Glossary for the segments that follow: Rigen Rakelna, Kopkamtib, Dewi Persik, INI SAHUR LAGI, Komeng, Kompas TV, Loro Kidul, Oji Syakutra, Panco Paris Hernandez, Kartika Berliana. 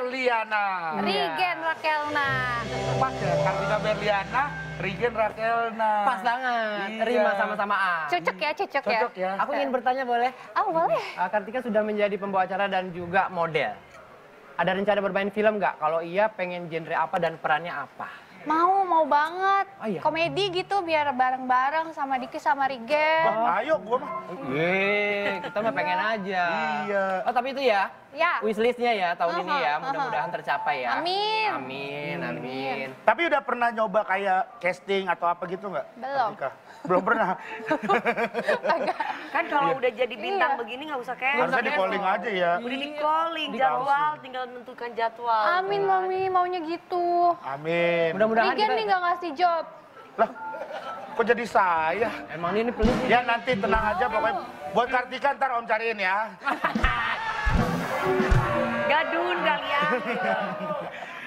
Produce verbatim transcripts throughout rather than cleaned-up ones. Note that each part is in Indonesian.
Berliana. Rigen Rakelna. Pas ya, Kartika Berliana, Rigen Rakelna. Pas banget. Iya. Rima sama-sama A. Cocok ya, cocok, cocok ya. ya. Aku ingin bertanya boleh? Oh, boleh. Kartika sudah menjadi pembawa acara dan juga model. Ada rencana bermain film nggak? Kalau iya, pengen genre apa dan perannya apa? Mau, mau banget. Oh, iya. Komedi gitu biar bareng-bareng sama Diki sama Rigen. Bah, ayo gue mah. Yeay, kita mah pengen aja. Iya. Oh tapi itu ya? Ya. Wishlistnya ya tahun uh -huh, ini ya. Mudah-mudahan uh -huh. tercapai ya. Amin. Amin, hmm. amin. Tapi udah pernah nyoba kayak casting atau apa gitu nggak? Belum. Kartika? Belum pernah. Kan kalau udah jadi bintang iya. begini nggak usah kayak harusnya di calling aja ya. Udah di calling jadwal, tinggal menentukan jadwal. Amin mami, maunya gitu. Amin. Mudah-mudahan Rigen nih nggak ngasih job. Lah, kok jadi saya? Emang ini pelit. Ya nanti tenang aja pokoknya. Buat Kartika ntar om cariin ya. Gadun kalian.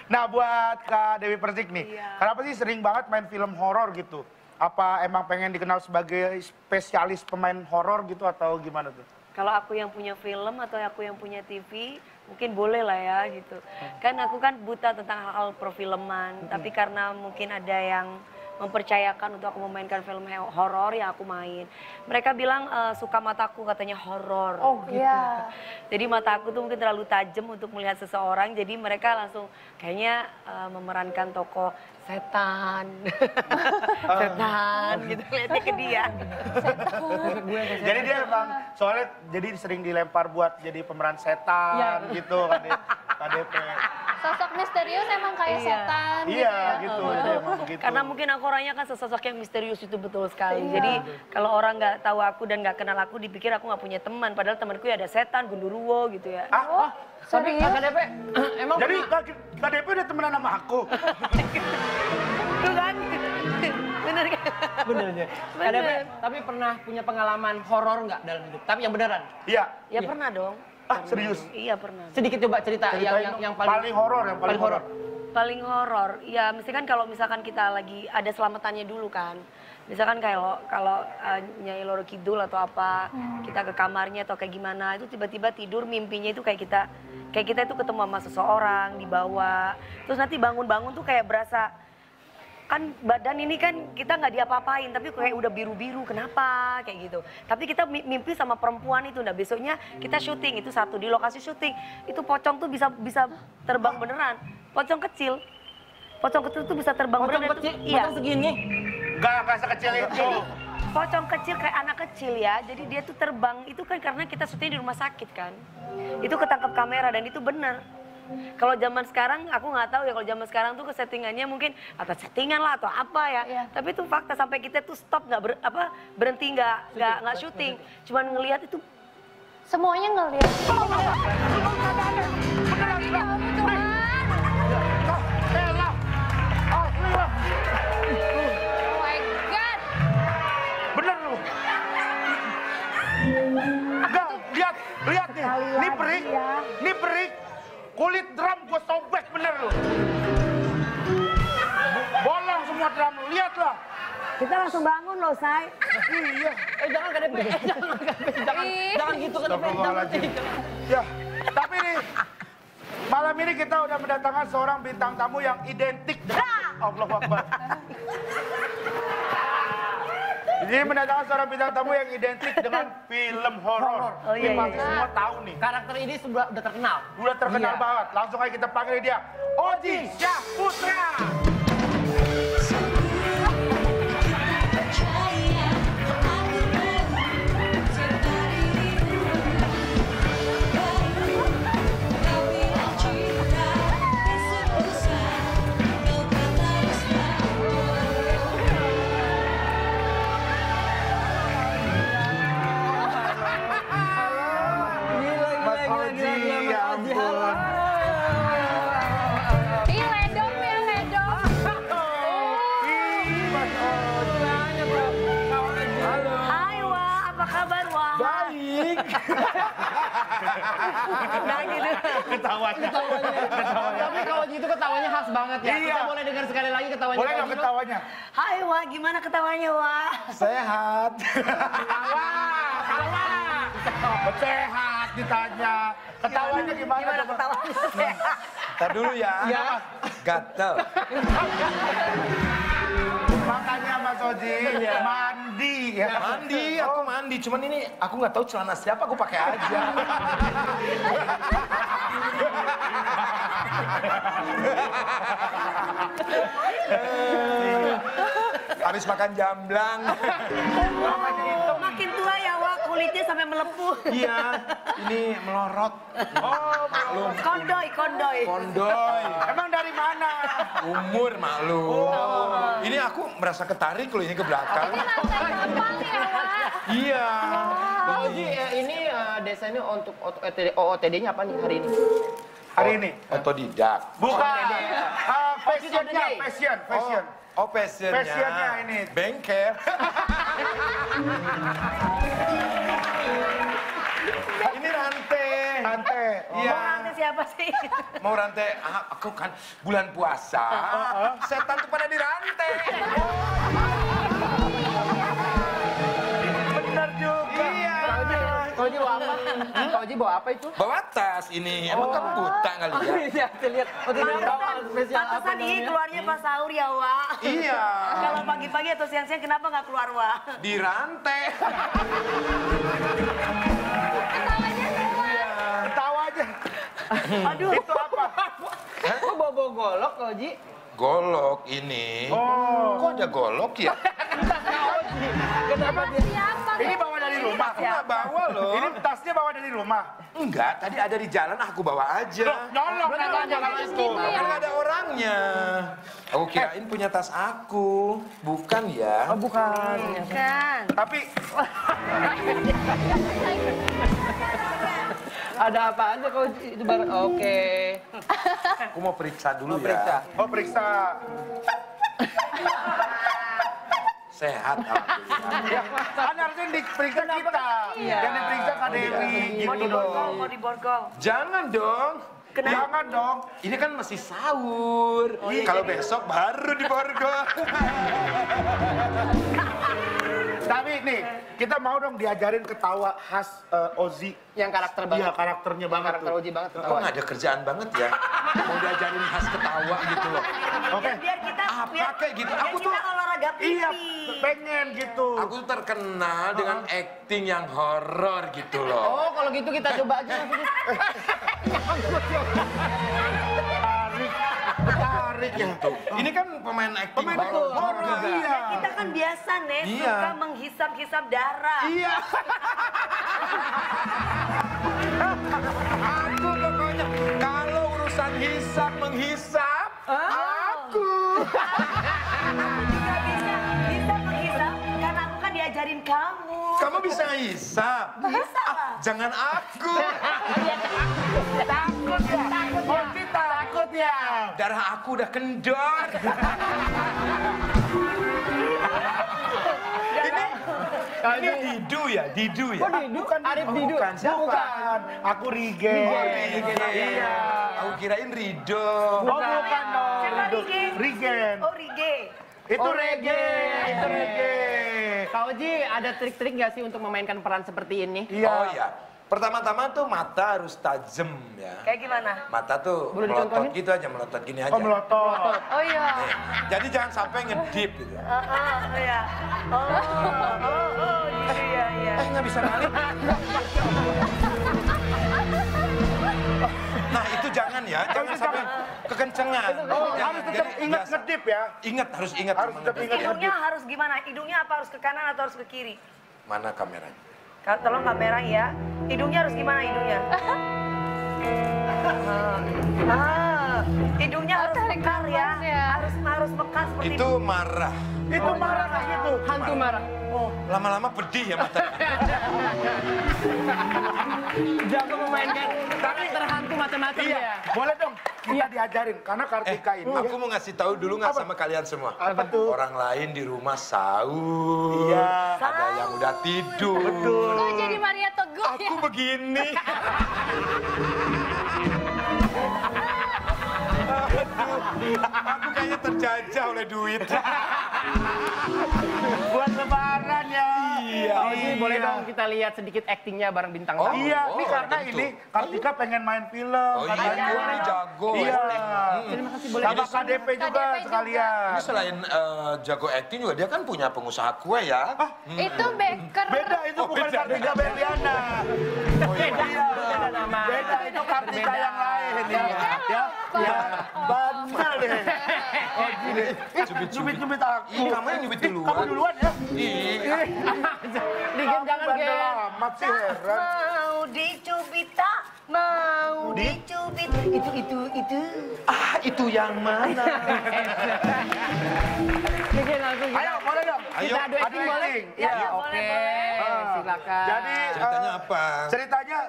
Nah buat Kak Dewi Persik nih, iya. kenapa sih sering banget main film horor gitu? Apa emang pengen dikenal sebagai spesialis pemain horor gitu atau gimana tuh? Kalau aku yang punya film atau aku yang punya T V, mungkin boleh lah ya gitu. Kan aku kan buta tentang hal-hal perfilman, mm-hmm. tapi karena mungkin ada yang mempercayakan untuk aku memainkan film horor yang aku main. Mereka bilang e, suka mataku katanya horor. Oh gitu. Yeah. Jadi mataku tuh mungkin terlalu tajam untuk melihat seseorang. Jadi mereka langsung kayaknya e, memerankan tokoh setan. Uh. Setan gitu lihatnya ke dia. Jadi dia emang soalnya jadi sering dilempar buat jadi pemeran setan yeah. gitu K D P. Sosok misterius emang kayak iya. setan iya, gitu ya. Iya gitu. Karena mungkin aku orangnya kan sesosok yang misterius itu betul sekali. Iya. Jadi kalau orang nggak tahu aku dan nggak kenal aku dipikir aku nggak punya teman. Padahal temanku ya ada setan, gunduruwo gitu ya. Ah, oh, tapi K D P emang jadi K D P udah temenan sama aku. Kan? Bener kan? Benernya. Bener. K D P, tapi pernah punya pengalaman horor nggak dalam hidup? Tapi yang beneran? Iya. Ya, ya pernah dong. Ah, serius? Iya pernah. Sedikit coba cerita yang, yang yang paling, paling horor yang paling horor. Paling horor. Ya mesti kan kalau misalkan kita lagi ada selamatannya dulu kan. Misalkan kayak lo, kalau uh, Nyai Loro Kidul atau apa, hmm. kita ke kamarnya atau kayak gimana, itu tiba-tiba tidur mimpinya itu kayak kita kayak kita itu ketemu sama seseorang di bawah. Terus nanti bangun-bangun tuh kayak berasa kan badan ini kan kita nggak diapa-apain tapi kayak udah biru-biru kenapa kayak gitu tapi kita mimpi sama perempuan itu nah besoknya kita syuting itu satu di lokasi syuting itu pocong tuh bisa bisa terbang beneran pocong kecil pocong kecil tuh bisa terbang pocong beneran kecil, itu, iya. pocong segini nggak nggak sekecil itu jadi, pocong kecil kayak anak kecil ya jadi dia tuh terbang itu kan karena kita syuting di rumah sakit kan itu ketangkep kamera dan itu bener. Kalau zaman sekarang aku nggak tahu ya kalau zaman sekarang tuh kesettingannya mungkin atau settingan lah atau apa ya. Yeah. Tapi itu fakta sampai kita tuh stop nggak ber, apa berhenti nggak nggak nggak syuting, cuman ngelihat itu semuanya ngelihat. Oh, oh my god. Bener lu. Enggak, lihat lihat nih. Ini perik. Ini perik. Kulit drum gue sobek bener loh. Bolong semua drum lo, lihatlah. Kita langsung bangun loh, Say. Iya. Eh jangan K D P, eh jangan K D P, jangan, jangan gitu K D P. Ya, tapi nih, malam ini kita udah mendatangkan seorang bintang tamu yang identik dengan Allahu Akbar. Jadi mendatangkan seorang bintang tamu yang identik dengan film horor. Oh, iya, iya. Semua tahu nih. Karakter ini sudah udah terkenal. Udah terkenal iya. banget. Langsung aja kita panggil dia, Oji Syakutra. Nah gitu ketawanya. ketawanya. Tapi kalau gitu ketawanya khas banget ya. Iya. Kita boleh dengar sekali lagi ketawanya. Boleh nggak ketawanya? Hai Wah, gimana ketawanya Wah? Sehat. Wah, salah. Sehat ditanya. Ketawanya gimana? Gimana ketawanya? Ntar dulu ya. Ya. Gatel. Makanya Mas Oji ya. Mandi ya. Mandi, aku mandi. Cuman ini aku nggak tahu celana siapa, aku pakai aja. Habis makan jamblang. Oh, makin tua ya, Wak. Kulitnya sampai melepuh. Iya, ini melorot. Oh, maklum. Kondoy, kondoy. Kondoy. Emang dari mana? Umur, maklum. Oh. Ini aku merasa ketarik loh ini ke belakang. Ini lantai depan ya, Wak. Iya. Pak Oji, ini desainnya untuk O O T D-nya apa nih hari ini? Hari ini? Otodidak. Bukan. Fashionnya, fashion, fashion. Oh, passionnya, passionnya ini bengkel. Ini rantai. Rantai. Iya. Mau rantai siapa sih? Mau rantai, ah, aku kan bulan puasa. Setan tuh pada dirantai. Benar juga. Iya. Kau Oji bawa apa? Kau Oji bawa apa itu? Bawa tas ini. Emang kamu buta kali ya? Iya, lihat. Pantesan ini keluarnya pas sahur ya, Wak. Iya. Kalau pagi-pagi atau siang-siang kenapa nggak keluar, Wak? Di rantai. Ketawanya keluar. Ketawa aja. Aduh. Itu apa? Kok bawa golok, Kau Oji? Golok ini. Oh. Kok ada golok ya? Kenapa dia? Ini bawa dari rumah. Aku nggak bawa loh. Ini tasnya bawa dari rumah. Enggak, tadi ada di jalan, aku bawa aja. Nyolong jalan itu. Kan nggak ada orangnya. Aku kirain punya tas aku, bukan ya? Oh, bukan. Bukan. Tapi ada apa aja kalau itu barang? Oke. Aku mau periksa dulu ya. Oh, periksa. Sehat, alhamdulillah. Kan harusnya diperiksa kita. Dan diperiksa Kak Dewi. Mau diborgol, mau diborgol. Jangan dong. Jangan dong. Ini kan masih sahur. Kalau besok baru diborgol. Tapi nih, kita mau dong diajarin ketawa khas Oji. Yang karakter banget. Iya, karakternya banget. Karakter Oji banget ketawa. Kok nggak ada kerjaan banget ya? Mau diajarin khas ketawa gitu loh. Oke. Biar kita kayak gitu. Aku tuh iya, pengen gitu. Aku tuh terkenal dengan acting yang horor gitu loh. Oh, kalau gitu kita coba aja. Tarik, tarik itu. Ini kan pemain acting horor. Iya. Kita kan biasa nih suka menghisap-hisap darah. Iya. Aku pokoknya kalau urusan hisap menghisap, aku. Ajarin kamu. Kamu bisa ngehisap? Bisa lah. Jangan aku. Takut ya. Oji takut ya. Darah aku udah kendor. Ini Didu ya? Didu ya? Kok Didu? Arif Didu? Bukan, bukan. Aku Rige. Iya. Aku kirain Rido. Oh bukan dong. Siapa Rige? Rigen. Oh Rige. Itu Rige. Itu Rige. Kak Oji, ada trik-trik nggak sih untuk memainkan peran seperti ini? Iya. Oh iya. Pertama-tama tuh mata harus tajam ya. Kayak gimana? Mata tuh belum melotot gitu aja, melotot gini aja. Oh melotot. Oh iya. Eh, jadi jangan sampai ngedip gitu. Oh, oh iya. Oh, oh, oh iya iya. Eh nggak bisa balik. Nah itu jangan ya, jangan sampai kekencengan. Harus tetap ingat ngedip ya. Ingat, harus ingat. Hidungnya harus gimana? Hidungnya apa, harus ke kanan atau harus ke kiri? Mana kameranya? Tolong kamera ya. Hidungnya harus gimana hidungnya? Hidungnya harus mekar ya. Harus harus mekar seperti itu. Itu marah. Itu marah gitu. Hantu marah. Oh, lama-lama pedih ya matanya. Jago memainkan karakter hantu macam-macam ya. Boleh dong, kita diajarin karena Kartika ini. Aku mau ngasih tahu dulu nggak sama kalian semua. Apa tuh? Orang lain di rumah sahur. Iya. Ada yang udah tidur. Betul. Kok jadi Maria Teguh ya? Aku begini. Aku kayaknya terjajah oleh duit. Buat lebaran ya. Iya. Oji, boleh dong kita lihat sedikit aktingnya bareng bintang tamu. Oh, iya, oh, ini karena tentu. ini Kartika pengen main film. Oh iya, ini jago. Iya. Terima kasih, boleh. Sama K D P juga sekalian. Ini selain uh, jago akting juga, dia kan punya pengusaha kue ya. Ah, hmm. Itu baker. Beda, itu oh, bukan Kartika Berliana. Oh, iya. Beda, beda nama. Beda, itu Kartika yang lain. Ya, ya, ya. Bantal deh. Oji deh. Nyubit-nyubit aku. Ih, kamu yang nyubit duluan. Kamu duluan ya. Iya. Jangan jangan amat sih heran. Mau dicubit tak? Mau dicubit. Itu, itu, itu. Ah, itu yang mana? Ayo, boleh dong. Ayo, adu acting boleh? Ya, oke. Silakan. Jadi, ceritanya apa? Ceritanya...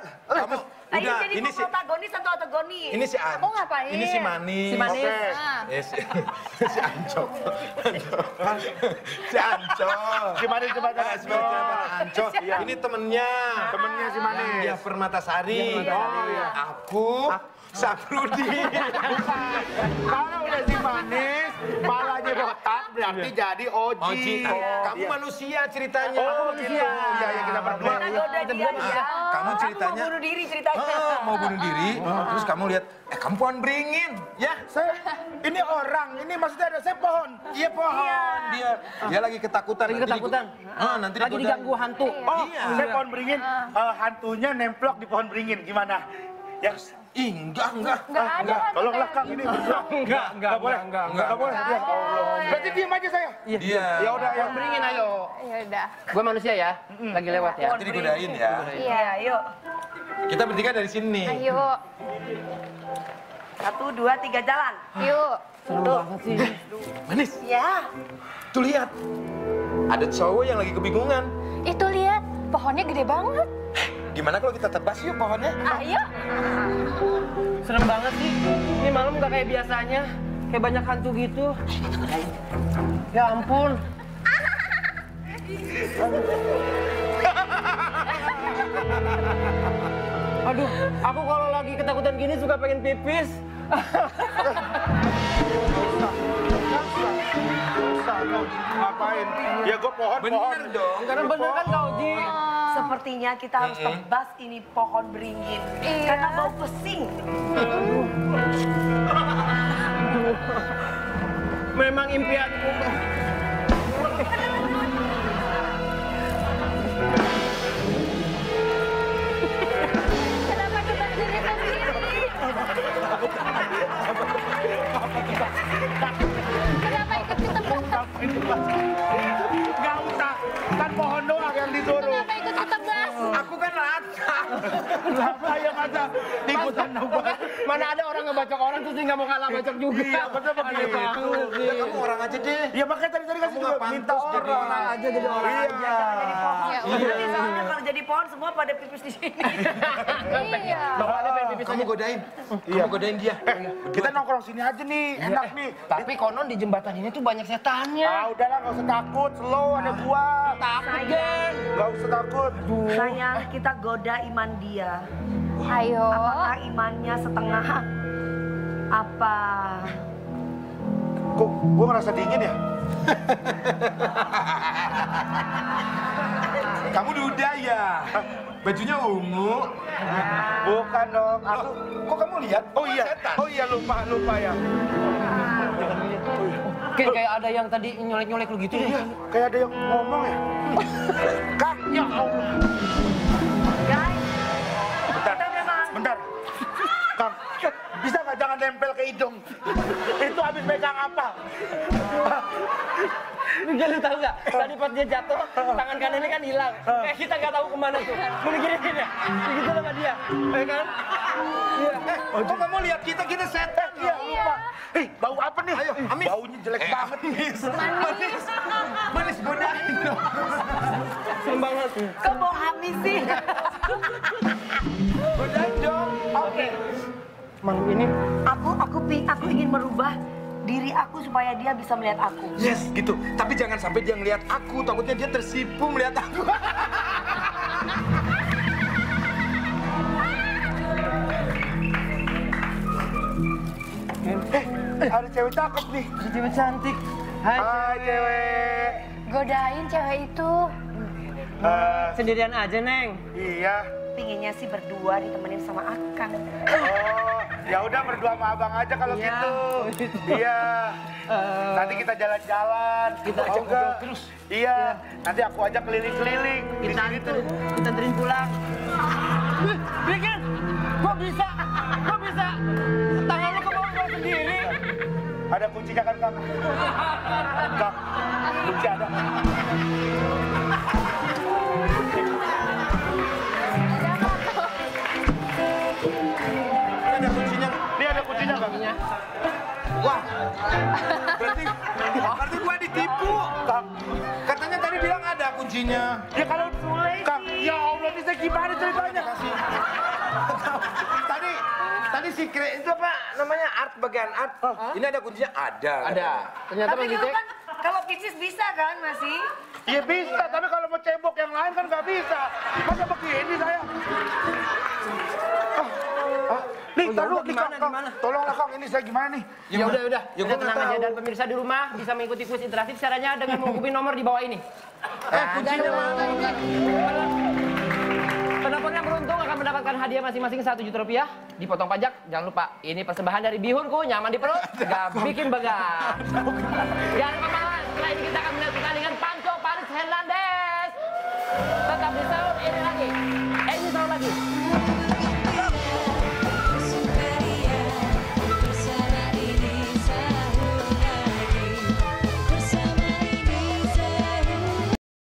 Ini jadi ini protagonis atau antagonis? Ini si Anco. Kamu ngapain? Ini si Manis. Si Manis. Okay. Ah. Eh, si, si Anco. Anco. Si Anco. Si Manis coba tanya si Anco. Ini temennya. Ah. Temennya si Manis. Yang dia Permatasari. Ya, oh iya. Aku. Aku. Saprudi. Kalau udah si Manis, malahnya botak, berarti jadi Oji. Oji. Kamu iya. manusia ceritanya. Oh, manusia. Iya, ya, kita berdua. Kamu ceritanya. Mau bunuh diri ceritanya. Ah, mau bunuh diri, ah. terus kamu lihat, eh kamu pohon beringin. Ya, saya, ini orang, ini maksudnya ada saya pohon. Iya, pohon. Iya. Dia dia lagi ketakutan. Lagi ketakutan. Ah, nanti lagi diganggu hantu. Oh, iya. Saya pohon beringin, uh, hantunya nemplok di pohon beringin. Gimana? Ya, Ih, enggak, enggak. Enggak ada. Enggak. Tolonglah Kang ini. Enggak, enggak, enggak. Enggak boleh. Enggak, enggak. Enggak boleh. Ya Allah. Berarti diam aja saya. Iya. Ya udah, yang beringin ayo. Ya udah. Gua manusia ya. Lagi lewat ya. Jadi godain ya. Iya, yuk. Kita bertiga dari sini. Ayo. Satu, dua, tiga, jalan. Yuk. Seru banget sih. Manis. Ya. Tuh lihat. Ada cowok yang lagi kebingungan. Itu lihat, pohonnya gede banget. Gimana kalau kita tebas yuk pohonnya? Ayo. Serem banget sih. Ini malam gak kayak biasanya. Kayak banyak hantu gitu. Ya ampun. Aduh, aku kalau lagi ketakutan gini suka pengen pipis. Ngapain? Ya gue pohon, bener pohon. Dong. Karena bener kan Kak Oji? Sepertinya kita harus mm -hmm. tebas ini pohon beringin. Iya. Karena bau pesing. Memang impianku. Kenapa kita jadi begini? Nggak usah, kan pohon doang yang disuruh. Kenapa ikut ketebas? Aku kan lancang. Kenapa ya masa ikutan ngebacok? Mana ada orang ngebacok orang terus dia nggak mau kalah bacok juga. Iya, betul begitu. Ya kamu orang aja deh. Iya makanya tadi tadi kasih juga minta orang. Orang aja jadi orang aja. Jadi pohon. Nanti soalnya kalau jadi pohon semua pada pipis di sini. Iya. Soalnya pengen pipis. Kamu godain. Kamu godain dia. Kita nongkrong sini aja nih, enak nih. Tapi konon di jembatan ini tuh banyak setannya. Ah udahlah nggak usah takut, slow ada gua. Takut geng. Nggak usah takut. Sayang kita goda iman dia. Ayo. Apakah imannya setengah? Apa? Kok gue ngerasa dingin ya? Kamu duda ya? Bajunya ungu. Bukan dong. Aku... Kok kamu lihat? Oh iya. Oh iya lupa lupa ya. Kayak, kayak ada yang tadi nyolek-nyolek lu gitu. Iya. Kayak ada yang ngomong ya. Kak, ya Allah. Bentar, Kang, bisa nggak jangan nempel ke hidung? Itu habis pegang apa? Mungkin lu tahu nggak? Tadi pas dia jatuh, tangan kanannya kan hilang. Kayak kita nggak tahu kemana tuh. Mungkin gini-gini ya, begitu sama dia, ya kan? Iya. Eh, kok kamu lihat kita kita setan ya? Lupa. Eh, bau apa nih? Ayo, Amis. Baunya jelek banget. Manis. Manis. Manis godain dong. Serem banget. Kok bau Amis sih? Oke, malam ini aku aku aku ingin merubah diri aku supaya dia bisa melihat aku. Yes, gitu. Tapi jangan sampai dia ngelihat aku, takutnya dia tersipu melihat aku. Eh, ada cewek cakep nih. Ada cewek cantik. Hai, Hai cewek. Godain cewek itu. Uh, Sendirian aja, Neng. Iya. Pinginnya sih berdua ditemenin sama Akang. Oh, ya udah berdua sama Abang aja kalau iya. gitu. Iya. Uh, nanti kita jalan-jalan. Kita oh, ajak terus. Iya. iya. Nanti aku ajak keliling-keliling. Kita gitu. Kita terin pulang. Bikin, kok bisa? Kok bisa? Tangan lu ke bawah sendiri. Ada kuncinya kan, Kang? Kang, kunci ada. Ada kuncinya. Dia ada kuncinya, Bang. Wah. Berarti berarti gua ditipu, Kang. Katanya tadi bilang ada kuncinya. Ya kalau boleh. Kang, ya Allah, bisa gimana ceritanya? Tadi tadi si Kre itu apa namanya art bagian art. Hah? Ini ada kuncinya ada. Ada. Ternyata tapi dulu kan kalau Picis bisa kan masih? Iya bisa, ya. Tapi kalau mau cebok yang lain kan nggak bisa. Masa begini saya? Ah, ah. Nih, taruh di mana? Tolonglah Kang, ini saya gimana nih? Ya, ya udah, udah. Yuk ya, tenang aja, dan pemirsa di rumah bisa mengikuti kuis interaktif caranya dengan menghubungi nomor di bawah ini. Eh, kuncinya mana ini? Penelpon yang beruntung akan mendapatkan hadiah masing-masing satu juta rupiah. Dipotong pajak, jangan lupa. Ini persembahan dari bihunku, nyaman di perut, gak bikin begal. Jangan lupa, setelah ini kita akan menentukan dengan Panco Paris Hernandez. Tetap di sahur ini lagi. Eh, ini sahur lagi.